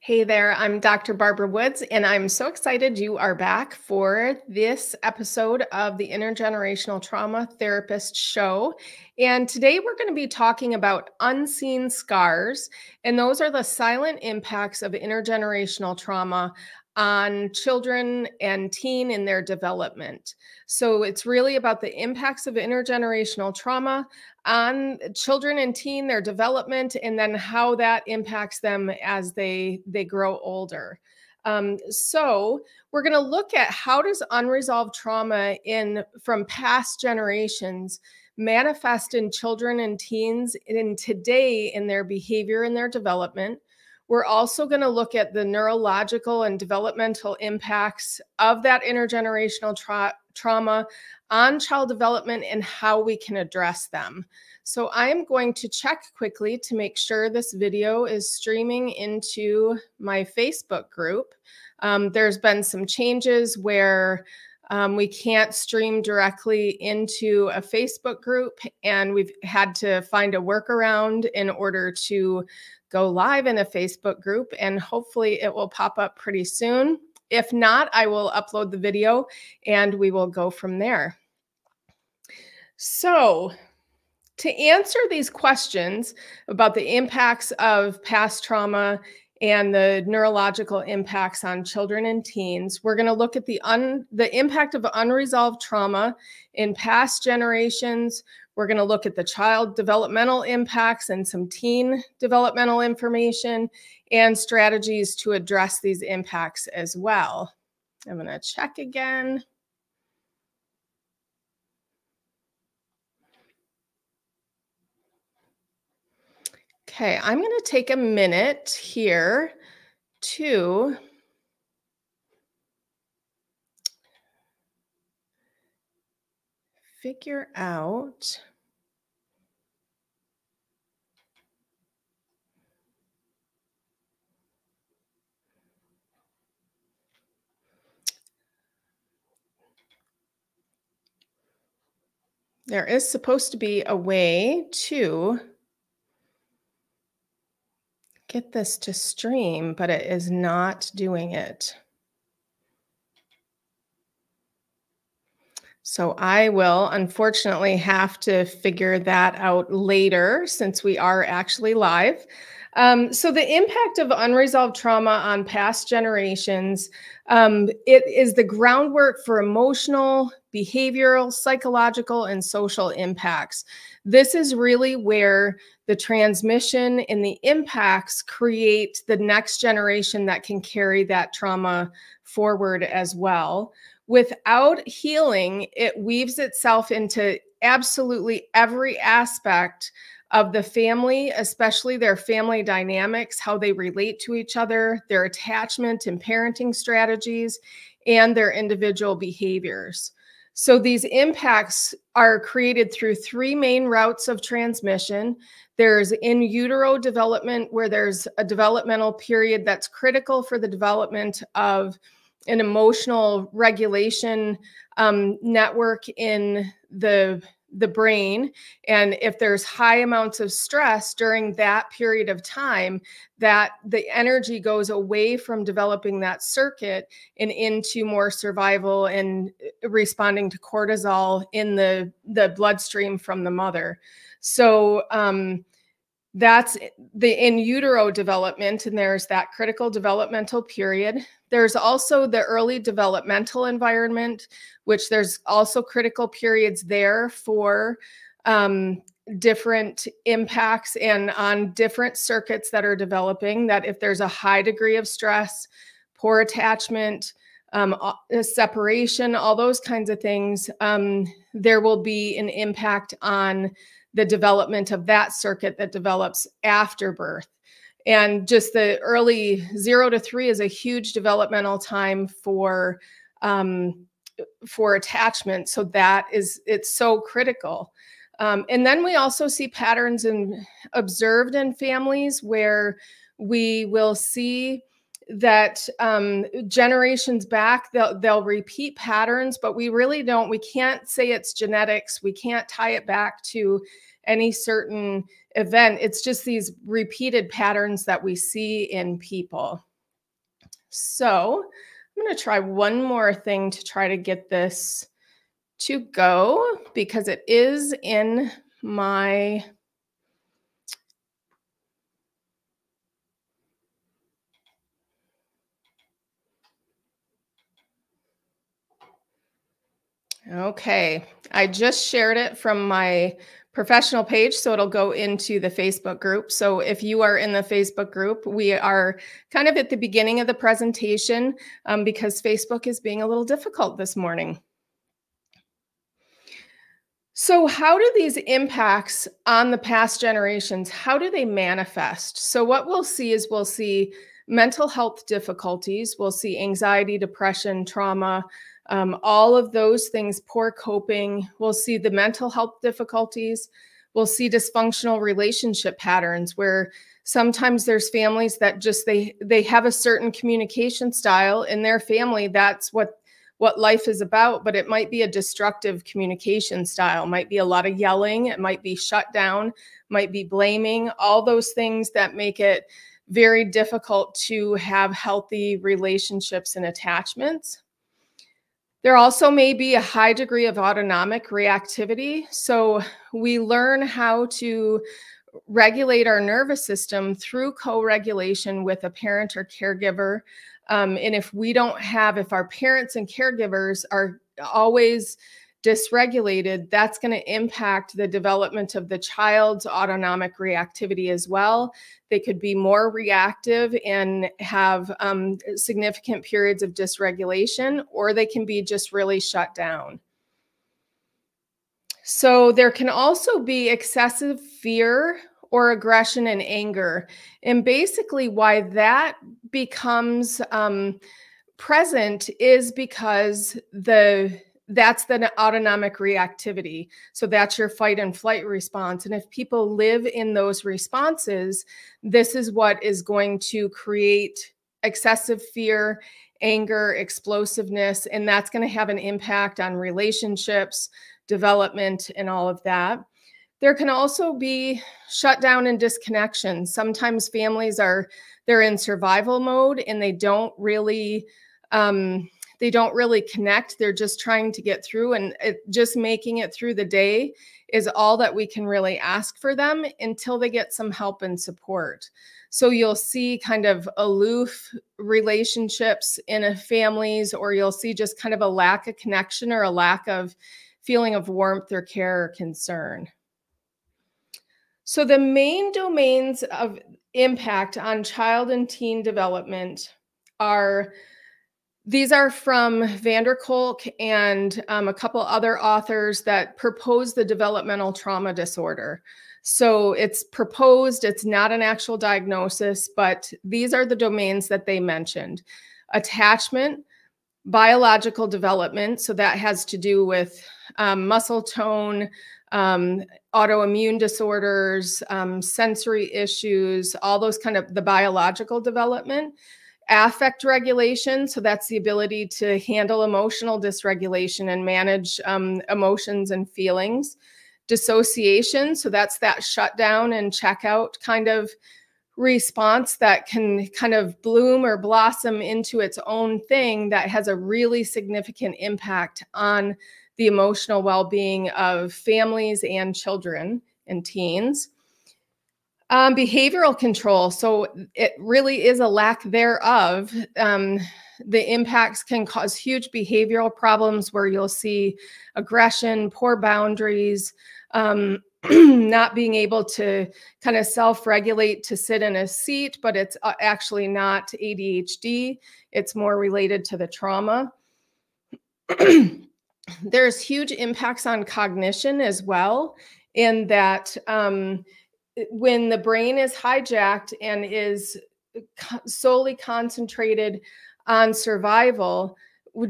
Hey there, I'm Dr. Barbara Woods, and I'm so excited you are back for this episode of the Intergenerational Trauma Therapist Show. And today we're going to be talking about unseen scars, and those are the silent impacts of intergenerational trauma on children and teen in their development. So it's really about the impacts of intergenerational trauma on children and teen, their development, and then how that impacts them as they grow older. So we're going to look at how does unresolved trauma from past generations manifest in children and teens in today in their behavior and their development. We're also going to look at the neurological and developmental impacts of that intergenerational trauma on child development and how we can address them. So I'm going to check quickly to make sure this video is streaming into my Facebook group. There's been some changes where we can't stream directly into a Facebook group, and we've had to find a workaround in order to go live in a Facebook group, and hopefully it will pop up pretty soon. If not, I will upload the video and we will go from there. So to answer these questions about the impacts of past trauma and the neurological impacts on children and teens, we're going to look at the impact of unresolved trauma in past generations. We're going to look at the child developmental impacts and some teen developmental information and strategies to address these impacts as well. I'm going to check again. Okay, I'm going to take a minute here to figure out there is supposed to be a way to get this to stream, but it is not doing it. So I will unfortunately have to figure that out later since we are actually live. So the impact of unresolved trauma on past generations, it is the groundwork for emotional, behavioral, psychological, and social impacts. This is really where the transmission and the impacts create the next generation that can carry that trauma forward as well. Without healing, it weaves itself into absolutely every aspect of the family, especially their family dynamics, how they relate to each other, their attachment and parenting strategies, and their individual behaviors. So these impacts are created through three main routes of transmission. There's in utero development, where there's a developmental period that's critical for the development of an emotional regulation network in the brain. And if there's high amounts of stress during that period of time, that the energy goes away from developing that circuit and into more survival and responding to cortisol in the bloodstream from the mother. So that's the in utero development, and there's that critical developmental period. There's also the early developmental environment, which there's also critical periods there for different impacts and on different circuits that are developing, that if there's a high degree of stress, poor attachment, separation, all those kinds of things, there will be an impact on the development of that circuit that develops after birth. And just the early 0 to 3 is a huge developmental time for attachment. So that is, it's so critical. And then we also see patterns observed in families where we will see that generations back, they'll repeat patterns, but we really don't, we can't say it's genetics. We can't tie it back to any certain event. It's just these repeated patterns that we see in people. So I'm going to try one more thing to try to get this to go, because it is in my okay, I just shared it from my professional page, so it'll go into the Facebook group. So if you are in the Facebook group, we are kind of at the beginning of the presentation because Facebook is being a little difficult this morning. So how do these impacts on the past generations, how do they manifest? So what we'll see is we'll see mental health difficulties, we'll see anxiety, depression, trauma, all of those things, poor coping. We'll see the mental health difficulties. We'll see dysfunctional relationship patterns where sometimes there's families that just, they have a certain communication style in their family. That's what life is about, but it might be a destructive communication style. It might be a lot of yelling. It might be shut down, might be blaming, all those things that make it very difficult to have healthy relationships and attachments. There also may be a high degree of autonomic reactivity. So we learn how to regulate our nervous system through co-regulation with a parent or caregiver. And if we don't have, if our parents and caregivers are always dysregulated, that's going to impact the development of the child's autonomic reactivity as well. They could be more reactive and have significant periods of dysregulation, or they can be just really shut down. So there can also be excessive fear or aggression and anger. And basically why that becomes present is because that's the autonomic reactivity. So that's your fight and flight response. And if people live in those responses, this is what is going to create excessive fear, anger, explosiveness, and that's going to have an impact on relationships, development, and all of that. There can also be shutdown and disconnection. Sometimes families they're in survival mode and they don't really connect. They're just trying to get through, and just making it through the day is all that we can really ask for them until they get some help and support. So you'll see kind of aloof relationships in families, or you'll see just kind of a lack of connection or a lack of feeling of warmth or care or concern. So the main domains of impact on child and teen development are these are from Van der Kolk and a couple other authors that propose the developmental trauma disorder. So it's proposed, it's not an actual diagnosis, but these are the domains that they mentioned. Attachment, biological development, so that has to do with muscle tone, autoimmune disorders, sensory issues, all those kind of the biological development. Affect regulation, so that's the ability to handle emotional dysregulation and manage emotions and feelings. Dissociation, so that's that shutdown and checkout kind of response that can kind of bloom or blossom into its own thing that has a really significant impact on the emotional well-being of families and children and teens. Behavioral control, so it really is a lack thereof. The impacts can cause huge behavioral problems where you'll see aggression, poor boundaries, not being able to kind of self-regulate to sit in a seat, but it's actually not ADHD. It's more related to the trauma. There's huge impacts on cognition as well, in that when the brain is hijacked and is solely concentrated on survival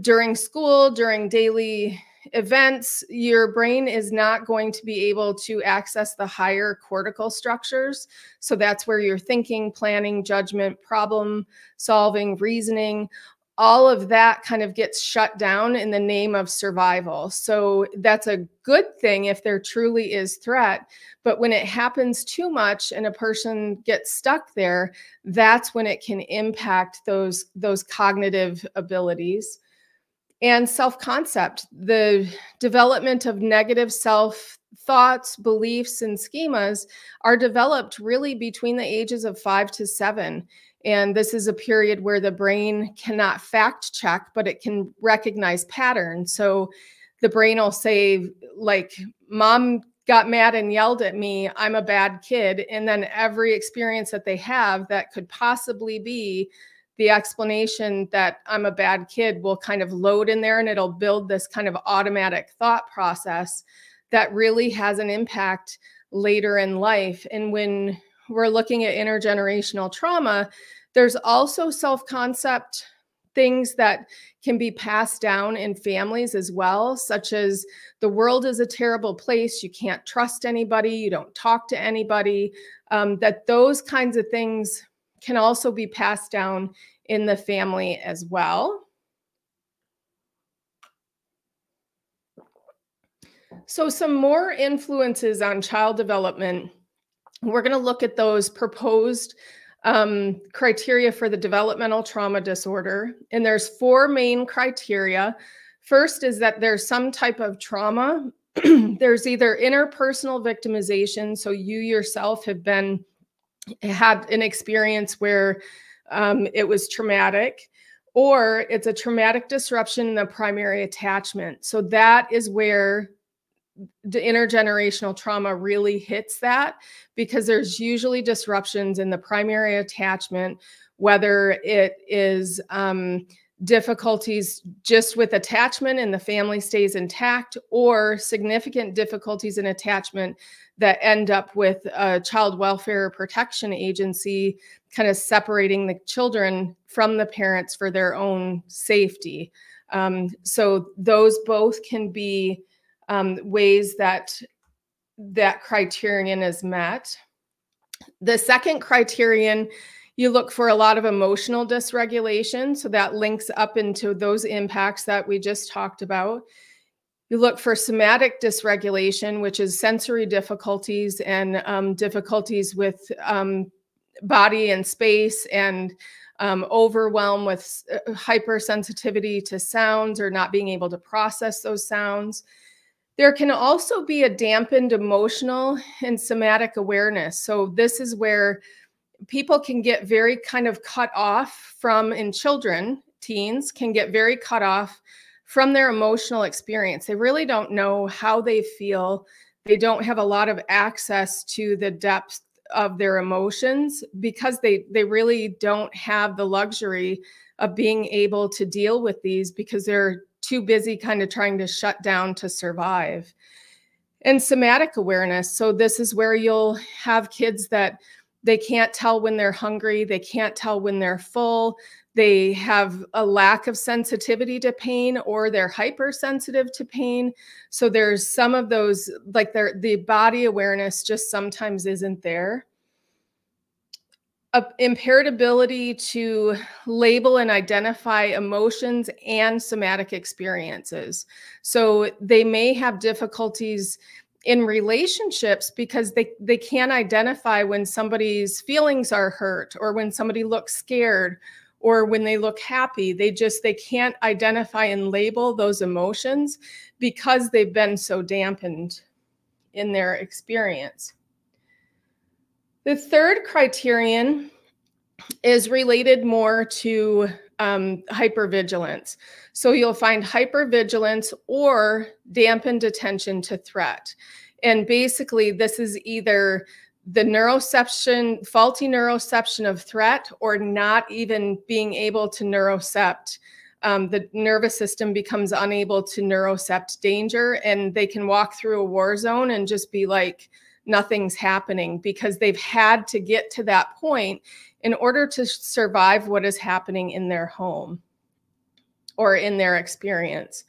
during school, during daily events, your brain is not going to be able to access the higher cortical structures. So that's where you're thinking, planning, judgment, problem solving, reasoning, all of that kind of gets shut down in the name of survival. So that's a good thing if there truly is threat. But when it happens too much and a person gets stuck there, that's when it can impact those cognitive abilities. And self-concept, the development of negative self-thoughts, beliefs, and schemas are developed really between the ages of 5 to 7. And this is a period where the brain cannot fact check, but it can recognize patterns. So the brain will say, like, mom got mad and yelled at me, I'm a bad kid. And then every experience that they have that could possibly be the explanation that I'm a bad kid will kind of load in there, and it'll build this kind of automatic thought process that really has an impact later in life. And when we're looking at intergenerational trauma, there's also self-concept things that can be passed down in families as well, such as the world is a terrible place, you can't trust anybody, you don't talk to anybody, that those kinds of things can also be passed down in the family as well. So some more influences on child development. We're going to look at those proposed criteria for the developmental trauma disorder. And there's 4 main criteria. First is that there's some type of trauma. There's either interpersonal victimization, so you yourself have had an experience where it was traumatic, or it's a traumatic disruption in the primary attachment. So that is where the intergenerational trauma really hits that, because there's usually disruptions in the primary attachment, whether it is difficulties just with attachment and the family stays intact, or significant difficulties in attachment that end up with a child welfare protection agency kind of separating the children from the parents for their own safety. So those both can be ways that that criterion is met. The second criterion, you look for a lot of emotional dysregulation. So that links up into those impacts that we just talked about. You look for somatic dysregulation, which is sensory difficulties and difficulties with body and space, and overwhelm with hypersensitivity to sounds or not being able to process those sounds. There can also be a dampened emotional and somatic awareness. So this is where people can get very kind of cut off from, in children, teens can get very cut off from their emotional experience. They really don't know how they feel. They don't have a lot of access to the depth of their emotions, because they really don't have the luxury of being able to deal with these, because they're too busy kind of trying to shut down to survive. And somatic awareness. So this is where you'll have kids that they can't tell when they're hungry. They can't tell when they're full. They have a lack of sensitivity to pain, or they're hypersensitive to pain. So there's some of those, like the body awareness just sometimes isn't there. Impaired ability to label and identify emotions and somatic experiences. So they may have difficulties in relationships because they can't identify when somebody's feelings are hurt, or when somebody looks scared, or when they look happy. They can't identify and label those emotions because they've been so dampened in their experience. The third criterion is related more to hypervigilance. So you'll find hypervigilance or dampened attention to threat. And basically this is either the neuroception, faulty neuroception of threat, or not even being able to neurocept. The nervous system becomes unable to neurocept danger, and they can walk through a war zone and just be like, nothing's happening, because they've had to get to that point in order to survive what is happening in their home or in their experience.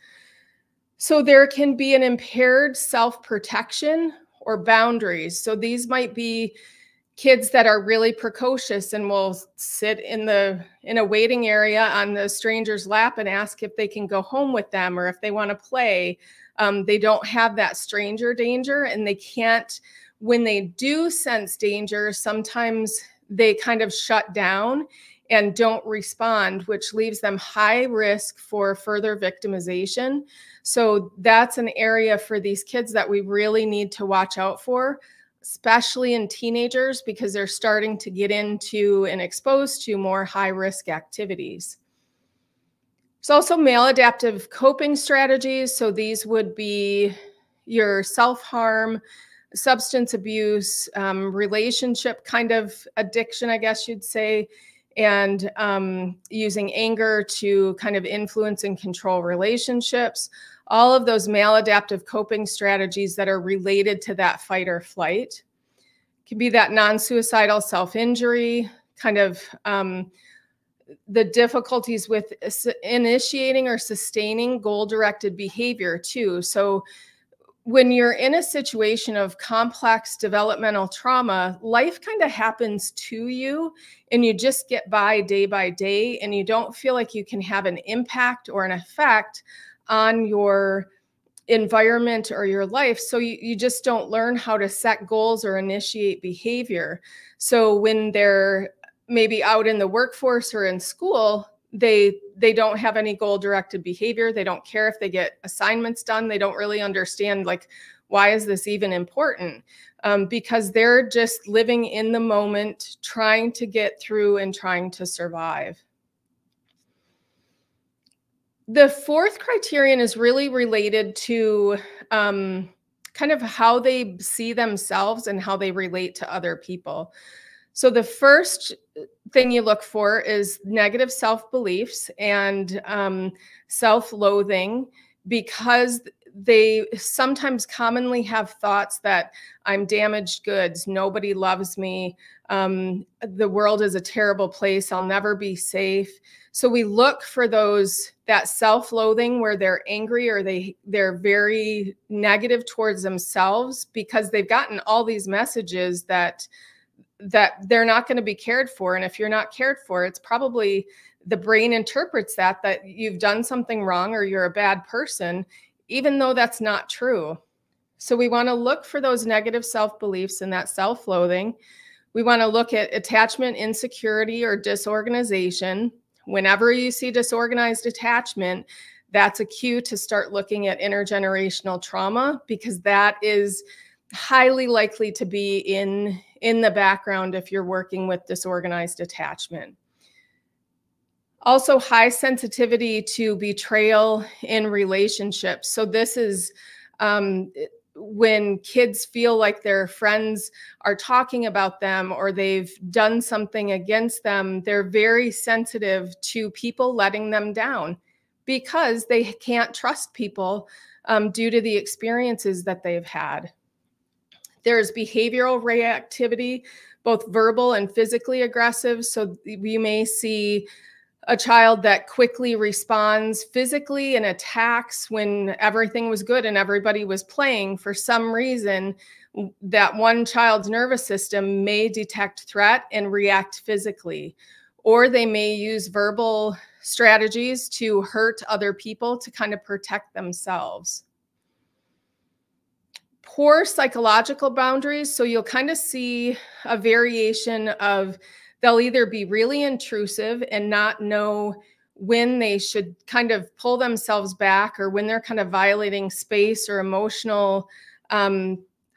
So there can be an impaired self-protection or boundaries. So these might be kids that are really precocious and will sit in a waiting area on the stranger's lap and ask if they can go home with them or if they want to play. They don't have that stranger danger, and they can't, when they do sense danger, sometimes they kind of shut down and don't respond, which leaves them high risk for further victimization. So that's an area for these kids that we really need to watch out for, especially in teenagers, because they're starting to get into and exposed to more high-risk activities. There's also maladaptive coping strategies. So these would be your self-harm, substance abuse, relationship kind of addiction, I guess you'd say, and using anger to kind of influence and control relationships. All of those maladaptive coping strategies that are related to that fight or flight. It can be that non-suicidal self-injury, kind of the difficulties with initiating or sustaining goal-directed behavior too. So when you're in a situation of complex developmental trauma, life kind of happens to you and you just get by day and you don't feel like you can have an impact or an effect on your environment or your life. So you just don't learn how to set goals or initiate behavior. So when they're maybe out in the workforce or in school, they don't have any goal-directed behavior. They don't care if they get assignments done. They don't really understand, like, why is this even important? Because they're just living in the moment, trying to get through and trying to survive. The fourth criterion is really related to kind of how they see themselves and how they relate to other people. So the first thing you look for is negative self-beliefs and self-loathing, because they sometimes commonly have thoughts that I'm damaged goods, nobody loves me, the world is a terrible place, I'll never be safe. So we look for those, that self-loathing where they're angry or they're very negative towards themselves because they've gotten all these messages that they're not going to be cared for. And if you're not cared for, it's probably the brain interprets that you've done something wrong or you're a bad person, even though that's not true. So we want to look for those negative self-beliefs and that self-loathing. We want to look at attachment insecurity or disorganization. Whenever you see disorganized attachment, that's a cue to start looking at intergenerational trauma, because that is highly likely to be in the background if you're working with disorganized attachment. Also, high sensitivity to betrayal in relationships. So this is when kids feel like their friends are talking about them or they've done something against them, they're very sensitive to people letting them down because they can't trust people due to the experiences that they've had. There's behavioral reactivity, both verbal and physically aggressive. So you may see a child that quickly responds physically and attacks when everything was good and everybody was playing. For some reason, that one child's nervous system may detect threat and react physically, or they may use verbal strategies to hurt other people to kind of protect themselves. Poor psychological boundaries. So you'll kind of see a variation of, they'll either be really intrusive and not know when they should kind of pull themselves back or when they're kind of violating space or emotional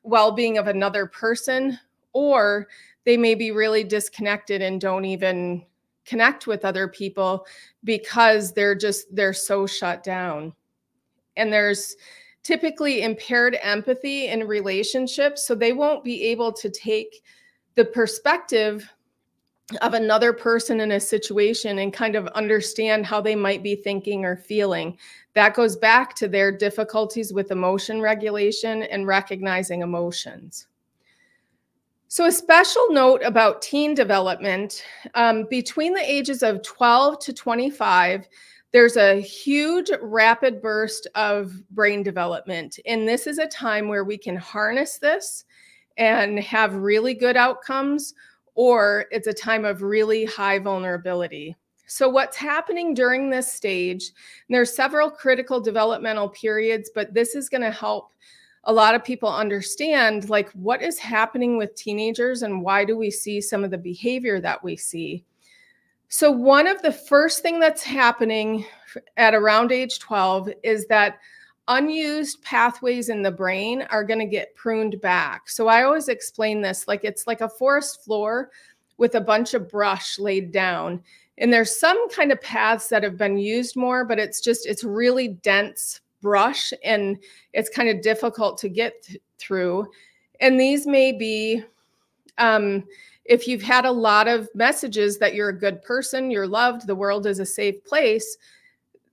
well-being of another person, or they may be really disconnected and don't even connect with other people because they're so shut down. And there's typically impaired empathy in relationships. So they won't be able to take the perspective of another person in a situation and kind of understand how they might be thinking or feeling. That goes back to their difficulties with emotion regulation and recognizing emotions. So a special note about teen development, between the ages of 12 to 25, there's a huge rapid burst of brain development. And this is a time where we can harness this and have really good outcomes, or it's a time of really high vulnerability. So what's happening during this stage, and there's several critical developmental periods, but this is going to help a lot of people understand like what is happening with teenagers and why do we see some of the behavior that we see. So one of the first thing that's happening at around age 12 is that unused pathways in the brain are going to get pruned back. So I always explain this like it's like a forest floor with a bunch of brush laid down. And there's some kind of paths that have been used more, but it's just, it's really dense brush and it's kind of difficult to get through. And these may be, if you've had a lot of messages that you're a good person, you're loved, the world is a safe place,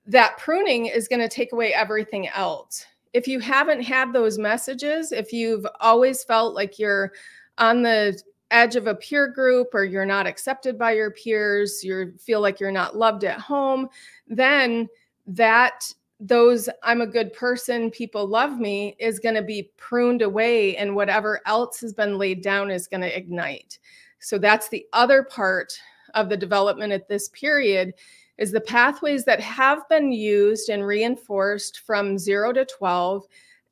that pruning is going to take away everything else. If you haven't had those messages, if you've always felt like you're on the edge of a peer group or you're not accepted by your peers, you feel like you're not loved at home, then that those I'm a good person, people love me is going to be pruned away and whatever else has been laid down is going to ignite. So that's the other part of the development at this period is the pathways that have been used and reinforced from 0 to 12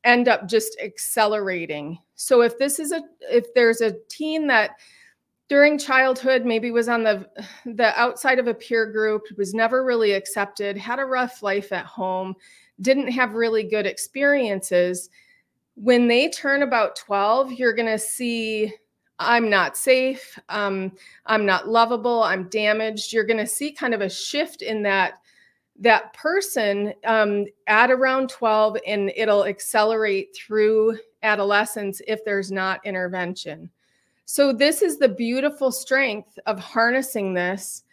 end up just accelerating. So if this is if there's a teen that during childhood maybe was on the outside of a peer group, was never really accepted, had a rough life at home, didn't have really good experiences, when they turn about 12, you're going to see I'm not safe, I'm not lovable, I'm damaged. You're going to see kind of a shift in that person at around 12, and it'll accelerate through adolescence if there's not intervention. So this is the beautiful strength of harnessing this,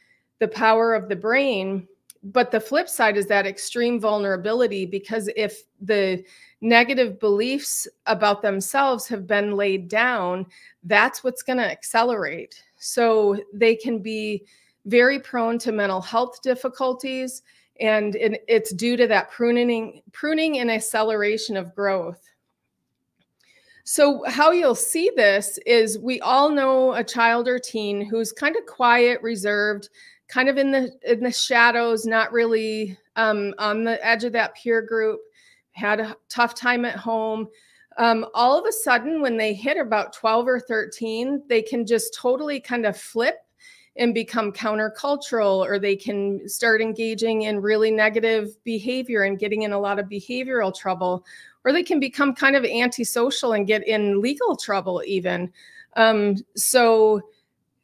the power of the brain. But the flip side is that extreme vulnerability, because if the negative beliefs about themselves have been laid down, that's what's going to accelerate. So they can be very prone to mental health difficulties, and it's due to that pruning and acceleration of growth. So how you'll see this is we all know a child or teen who's kind of quiet, reserved, kind of in the shadows, not really on the edge of that peer group, had a tough time at home. All of a sudden, when they hit about 12 or 13, they can just totally kind of flip and become countercultural, or they can start engaging in really negative behavior and getting in a lot of behavioral trouble, or they can become kind of antisocial and get in legal trouble even. So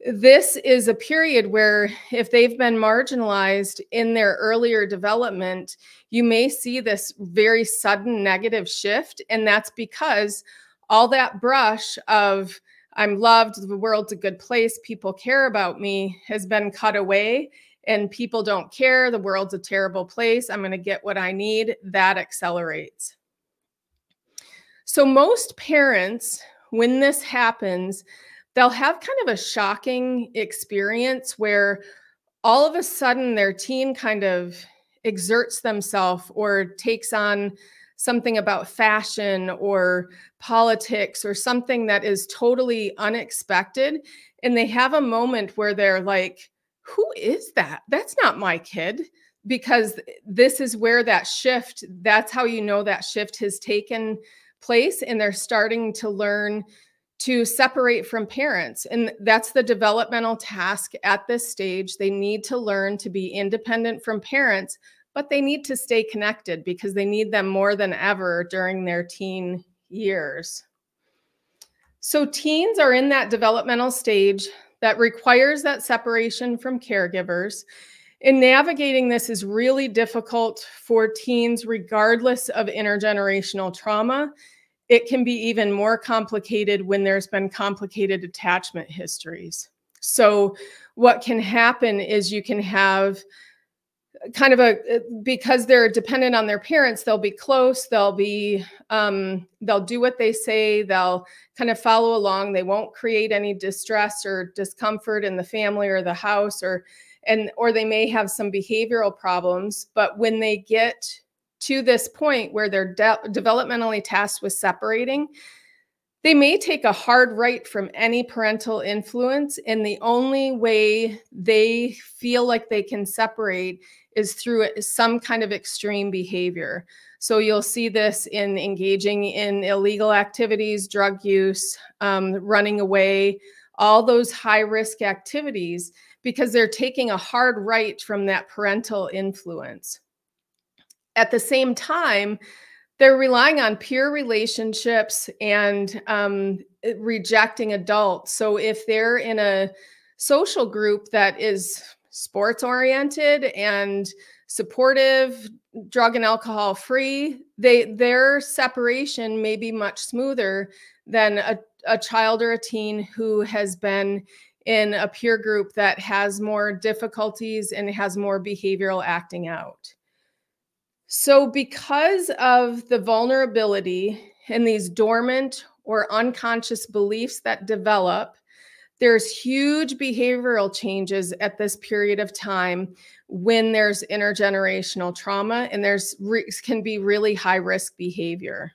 this is a period where if they've been marginalized in their earlier development, you may see this very sudden negative shift. And that's because all that brush of I'm loved, the world's a good place, people care about me has been cut away, and people don't care, the world's a terrible place, I'm going to get what I need. That accelerates. So most parents, when this happens, they'll have kind of a shocking experience where all of a sudden their teen kind of exerts themselves or takes on something about fashion or politics or something that is totally unexpected. And they have a moment where they're like, who is that? That's not my kid. Because this is where that shift, that's how you know that shift has taken place. And they're starting to learn to separate from parents. And that's the developmental task at this stage. They need to learn to be independent from parents, but they need to stay connected because they need them more than ever during their teen years. So teens are in that developmental stage that requires that separation from caregivers. And navigating this is really difficult for teens, regardless of intergenerational trauma. It can be even more complicated when there's been complicated attachment histories. So what can happen is you can have kind of because they're dependent on their parents, they'll be close, they'll be, they'll do what they say, they'll kind of follow along, they won't create any distress or discomfort in the family or the house, or they may have some behavioral problems. But when they get to this point where they're developmentally tasked with separating, They may take a hard right from any parental influence, and the only way they feel like they can separate is through some kind of extreme behavior. So you'll see this in engaging in illegal activities, drug use, running away, all those high-risk activities, because they're taking a hard right from that parental influence. At the same time, they're relying on peer relationships and rejecting adults. So if they're in a social group that is sports-oriented and supportive, drug and alcohol free, their separation may be much smoother than a child or a teen who has been in a peer group that has more difficulties and has more behavioral acting out. So because of the vulnerability and these dormant or unconscious beliefs that develop, there's huge behavioral changes at this period of time when there's intergenerational trauma, and there's can be really high-risk behavior.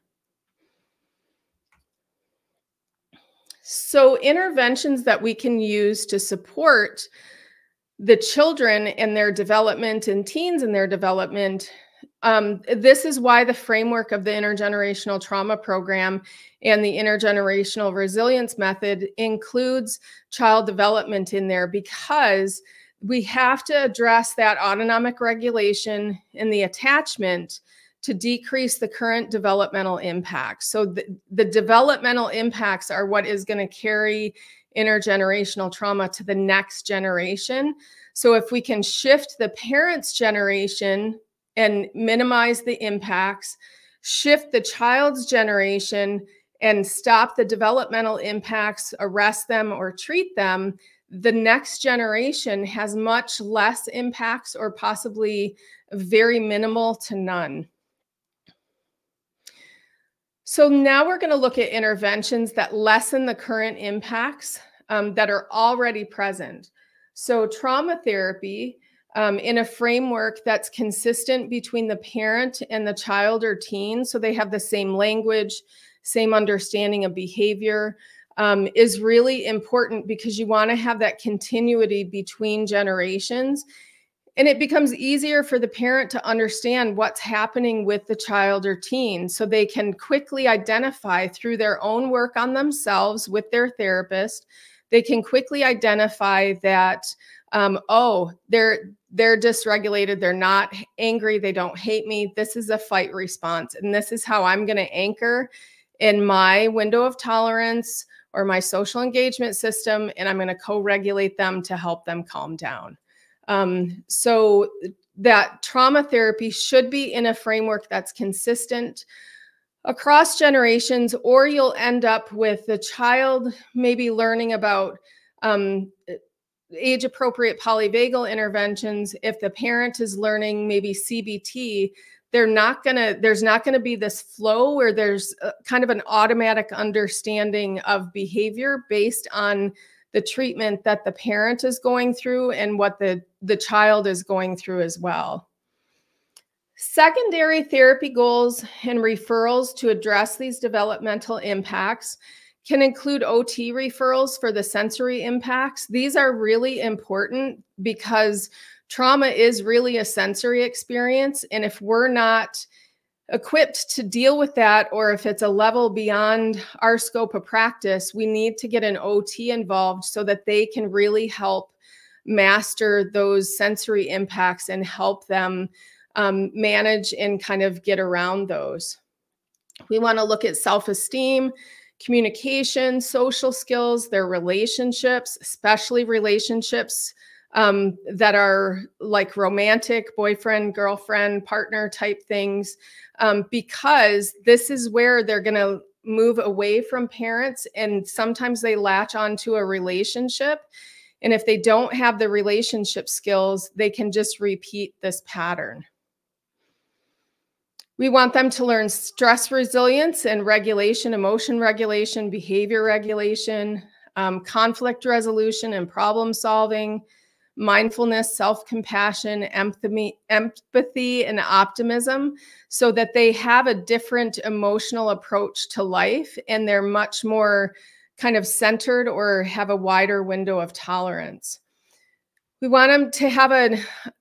So interventions that we can use to support the children and their development and teens in their development. This is why the framework of the Intergenerational Trauma Program and the Intergenerational Resilience Method includes child development in there, because we have to address that autonomic regulation and the attachment to decrease the current developmental impacts. So the developmental impacts are what is going to carry intergenerational trauma to the next generation. So if we can shift the parents' generation and minimize the impacts, shift the child's generation and stop the developmental impacts, arrest them or treat them, the next generation has much less impacts or possibly very minimal to none. So now we're gonna look at interventions that lessen the current impacts that are already present. So trauma therapy, in a framework that's consistent between the parent and the child or teen, so they have the same language, same understanding of behavior, is really important, because you want to have that continuity between generations. And it becomes easier for the parent to understand what's happening with the child or teen, so they can quickly identify through their own work on themselves with their therapist. They can quickly identify that, oh, they're dysregulated, they're not angry, they don't hate me. This is a fight response, and this is how I'm going to anchor in my window of tolerance or my social engagement system, and I'm going to co-regulate them to help them calm down. So that trauma therapy should be in a framework that's consistent across generations, or you'll end up with the child maybe learning about age-appropriate polyvagal interventions. If the parent is learning maybe CBT, there's not gonna be this flow where there's kind of an automatic understanding of behavior based on the treatment that the parent is going through and what the child is going through as well. Secondary therapy goals and referrals to address these developmental impacts can include OT referrals for the sensory impacts. These are really important because trauma is really a sensory experience. And if we're not equipped to deal with that, or if it's a level beyond our scope of practice, we need to get an OT involved so that they can really help master those sensory impacts and help them manage and kind of get around those. We want to look at self-esteem, communication, social skills, their relationships, especially relationships that are like romantic, boyfriend, girlfriend, partner type things, because this is where they're going to move away from parents, and sometimes they latch onto a relationship. And if they don't have the relationship skills, they can just repeat this pattern. We want them to learn stress resilience and regulation, emotion regulation, behavior regulation, conflict resolution and problem solving, mindfulness, self-compassion, empathy, and optimism, so that they have a different emotional approach to life, and they're much more kind of centered or have a wider window of tolerance. We want them to have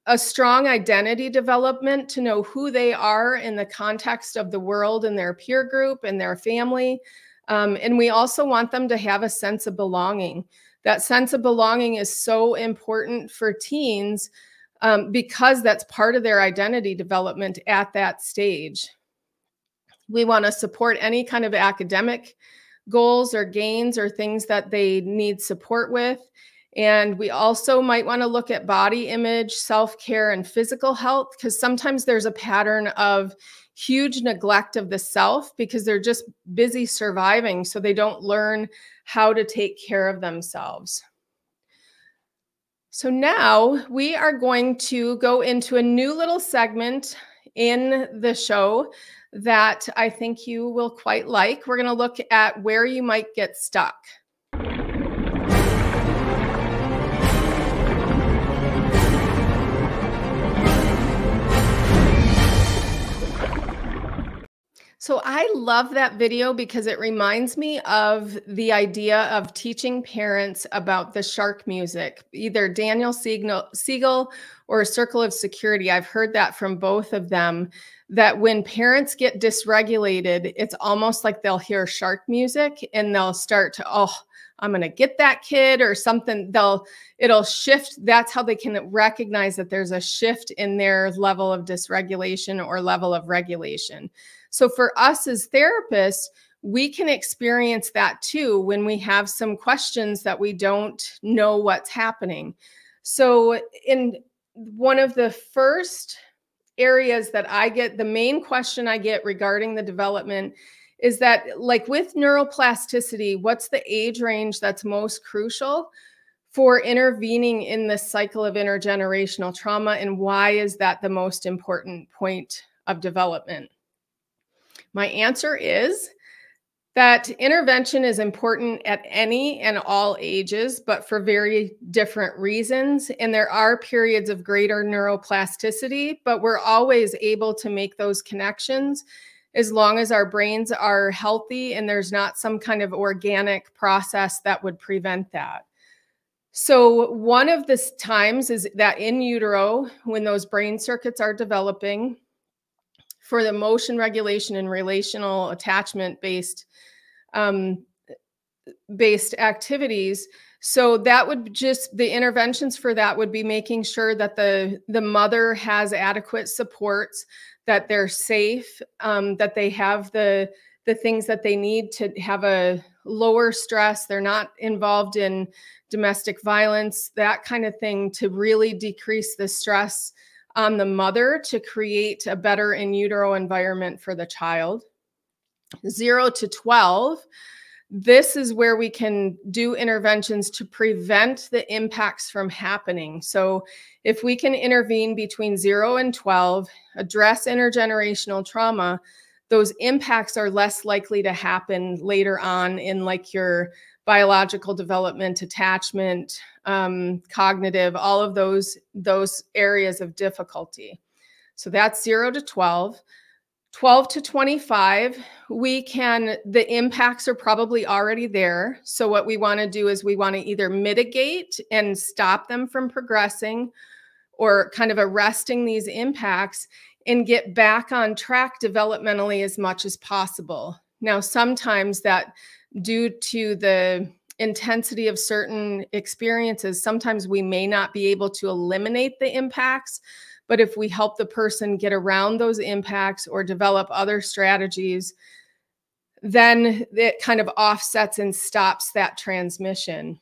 a strong identity development, to know who they are in the context of the world and their peer group and their family. And we also want them to have a sense of belonging. That sense of belonging is so important for teens because that's part of their identity development at that stage. We want to support any kind of academic goals or gains or things that they need support with. And we also might want to look at body image, self-care, and physical health, because sometimes there's a pattern of huge neglect of the self because they're just busy surviving, so they don't learn how to take care of themselves. So now we are going to go into a new little segment in the show that I think you will quite like. We're going to look at where you might get stuck. So I love that video because it reminds me of the idea of teaching parents about the shark music, either Daniel Siegel or Circle of Security. I've heard that from both of them, that when parents get dysregulated, it's almost like they'll hear shark music and they'll start to, oh, I'm going to get that kid or something. It'll shift. That's how they can recognize that there's a shift in their level of dysregulation or level of regulation. So for us as therapists, we can experience that too when we have some questions that we don't know what's happening. So in one of the first areas that I get, the main question I get regarding the development is that, like with neuroplasticity, what's the age range that's most crucial for intervening in this cycle of intergenerational trauma, and why is that the most important point of development? My answer is that intervention is important at any and all ages, but for very different reasons. And there are periods of greater neuroplasticity, but we're always able to make those connections as long as our brains are healthy and there's not some kind of organic process that would prevent that. So one of the times is that in utero, when those brain circuits are developing, for the emotion regulation and relational attachment-based activities. So that would just, the interventions for that would be making sure that the mother has adequate supports, that they're safe, that they have the things that they need to have a lower stress. They're not involved in domestic violence, that kind of thing, to really decrease the stress on the mother to create a better in utero environment for the child. 0 to 12, this is where we can do interventions to prevent the impacts from happening. So if we can intervene between 0 and 12, address intergenerational trauma, those impacts are less likely to happen later on in like your biological development, attachment, cognitive, all of those areas of difficulty. So that's 0 to 12. 12 to 25, the impacts are probably already there. So what we want to do is we want to either mitigate and stop them from progressing, or kind of arresting these impacts and get back on track developmentally as much as possible. Now, sometimes that, due to the intensity of certain experiences, sometimes we may not be able to eliminate the impacts, but if we help the person get around those impacts or develop other strategies, then it kind of offsets and stops that transmission.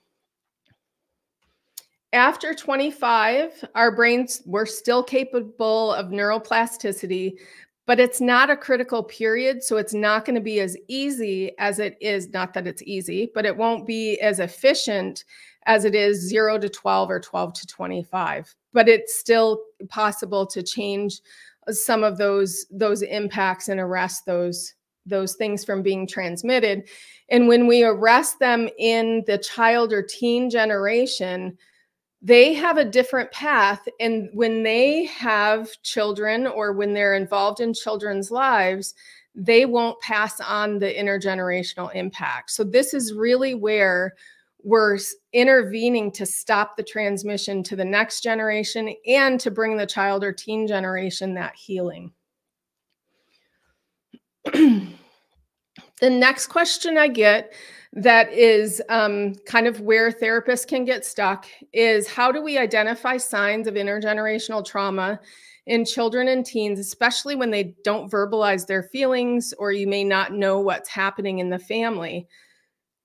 After 25, our brains were still capable of neuroplasticity, but it's not a critical period, so it's not going to be as easy as it is, not that it's easy, but it won't be as efficient as it is 0 to 12 or 12 to 25. But it's still possible to change some of those impacts and arrest those things from being transmitted. And when we arrest them in the child or teen generation, they have a different path. And when they have children or when they're involved in children's lives, they won't pass on the intergenerational impact. So this is really where we're intervening to stop the transmission to the next generation and to bring the child or teen generation that healing. The next question I get that is kind of where therapists can get stuck is, how do we identify signs of intergenerational trauma in children and teens, especially when they don't verbalize their feelings or you may not know what's happening in the family?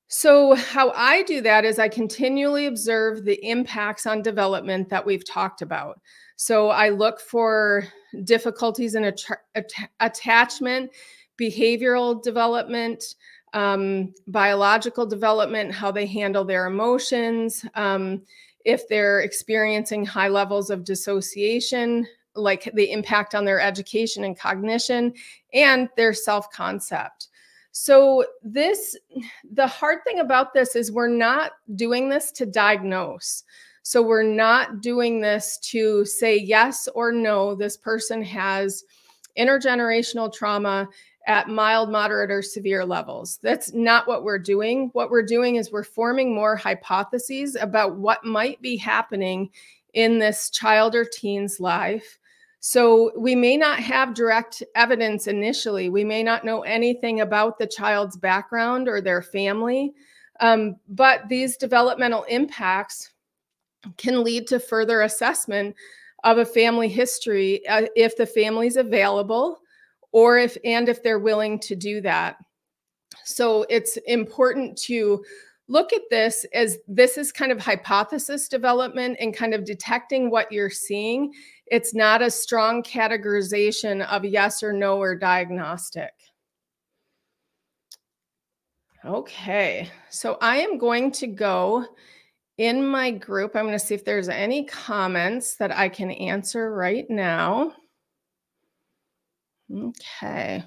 So how I do that is I continually observe the impacts on development that we've talked about. So I look for difficulties in attachment, behavioral development, biological development, how they handle their emotions, if they're experiencing high levels of dissociation, like the impact on their education and cognition, and their self-concept. So this, the hard thing about this is we're not doing this to diagnose. So we're not doing this to say yes or no, this person has intergenerational trauma at mild, moderate, or severe levels. That's not what we're doing. What we're doing is we're forming more hypotheses about what might be happening in this child or teen's life. So we may not have direct evidence initially. We may not know anything about the child's background or their family, but these developmental impacts can lead to further assessment of a family history if the family's available or if they're willing to do that. So it's important to look at this as this is kind of hypothesis development and kind of detecting what you're seeing. It's not a strong categorization of yes or no or diagnostic. Okay, so I am going to go in my group. I'm going to see if there's any comments that I can answer right now. Okay.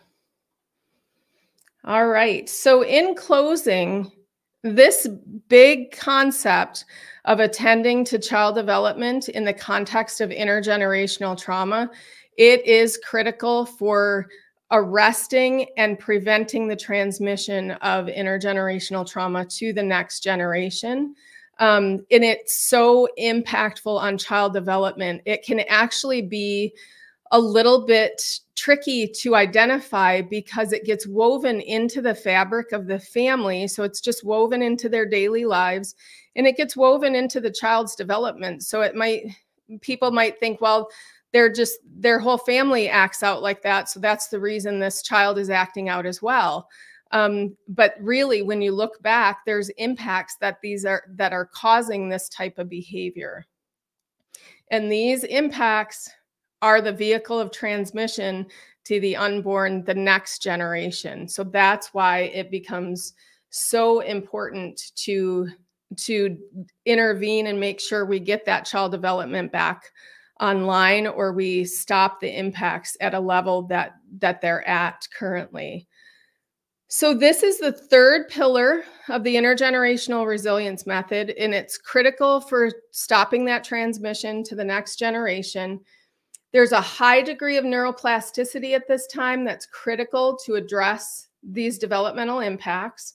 All right. So in closing, this big concept of attending to child development in the context of intergenerational trauma, it is critical for arresting and preventing the transmission of intergenerational trauma to the next generation. And it's so impactful on child development. It can actually be a little bit tricky to identify because it gets woven into the fabric of the family. So it's just woven into their daily lives and it gets woven into the child's development. So it might, people might think, well, they're just, their whole family acts out like that. So that's the reason this child is acting out as well. But really, when you look back, there's impacts that are causing this type of behavior. And these impacts are the vehicle of transmission to the unborn, the next generation. So that's why it becomes so important to intervene and make sure we get that child development back online, or we stop the impacts at a level that they're at currently. So this is the third pillar of the Intergenerational Resilience Method, and it's critical for stopping that transmission to the next generation. There's a high degree of neuroplasticity at this time that's critical to address these developmental impacts,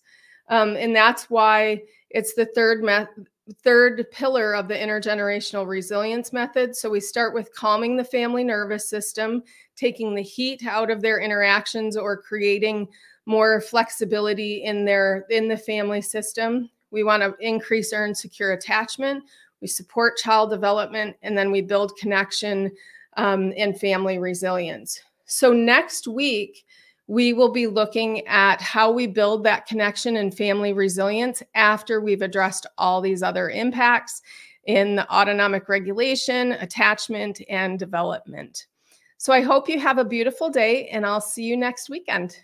and that's why it's the third pillar of the Intergenerational Resilience Method. So we start with calming the family nervous system, taking the heat out of their interactions or creating more flexibility in the family system. We want to increase earned secure attachment. We support child development, and then we build connection and family resilience. So next week, we will be looking at how we build that connection and family resilience after we've addressed all these other impacts in the autonomic regulation, attachment, and development. So I hope you have a beautiful day, and I'll see you next weekend.